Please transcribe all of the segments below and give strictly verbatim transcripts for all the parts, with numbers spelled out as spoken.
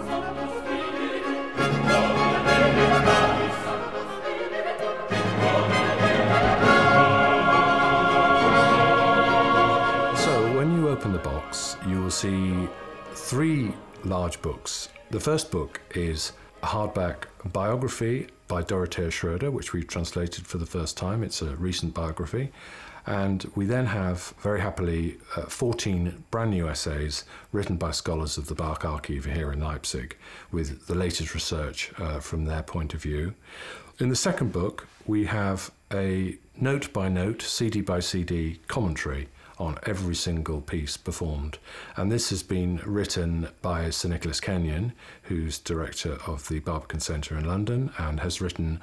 So when you open the box, you will see three large books. The first book is a hardback biography by Dorothea Schroeder, which we've translated for the first time. It's a recent biography. And we then have, very happily, uh, fourteen brand new essays written by scholars of the Bach Archive here in Leipzig, with the latest research uh, from their point of view. In the second book, we have a note-by-note, C D by C D commentary on every single piece performed. And this has been written by Sir Nicholas Kenyon, who's director of the Barbican Center in London, and has written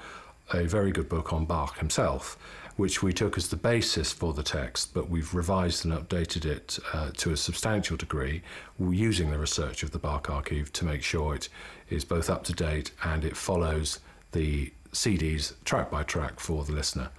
a very good book on Bach himself, which we took as the basis for the text, but we've revised and updated it uh, to a substantial degree, using the research of the Bach Archive to make sure it is both up to date and it follows the C Ds track by track for the listener.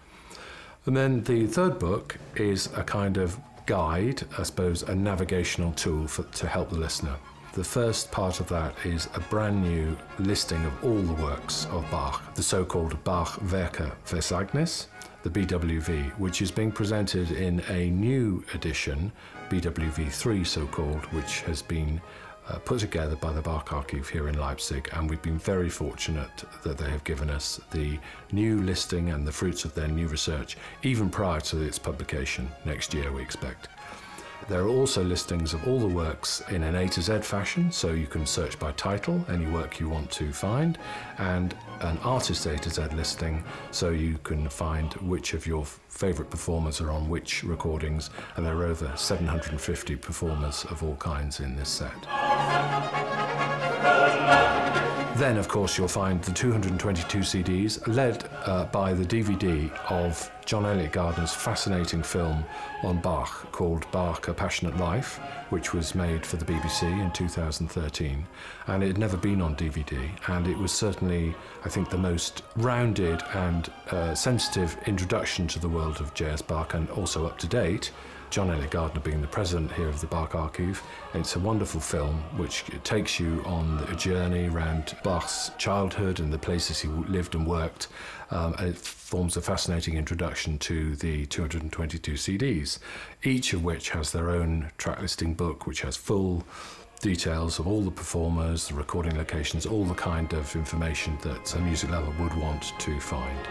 And then the third book is a kind of guide, I suppose, a navigational tool for, to help the listener. The first part of that is a brand new listing of all the works of Bach, the so-called Bach Werke Verzeichnis, the B W V, which is being presented in a new edition, B W V three so-called, which has been Uh, put together by the Bach Archive here in Leipzig, and we've been very fortunate that they have given us the new listing and the fruits of their new research, even prior to its publication next year, we expect. There are also listings of all the works in an A to Z fashion, so you can search by title, any work you want to find, and an artist A to Z listing, so you can find which of your favourite performers are on which recordings, and there are over seven hundred fifty performers of all kinds in this set. Then, of course, you'll find the two hundred twenty-two C Ds, led uh, by the D V D of John Eliot Gardiner's fascinating film on Bach called Bach, A Passionate Life, which was made for the B B C in two thousand thirteen. And it had never been on D V D, and it was certainly, I think, the most rounded and uh, sensitive introduction to the world of J S Bach, and also up to date. John Eliot Gardiner being the president here of the Bach Archive. It's a wonderful film which takes you on a journey around Bach's childhood and the places he lived and worked. Um, and it forms a fascinating introduction to the two hundred twenty-two C Ds, each of which has their own track listing book, which has full details of all the performers, the recording locations, all the kind of information that a music lover would want to find.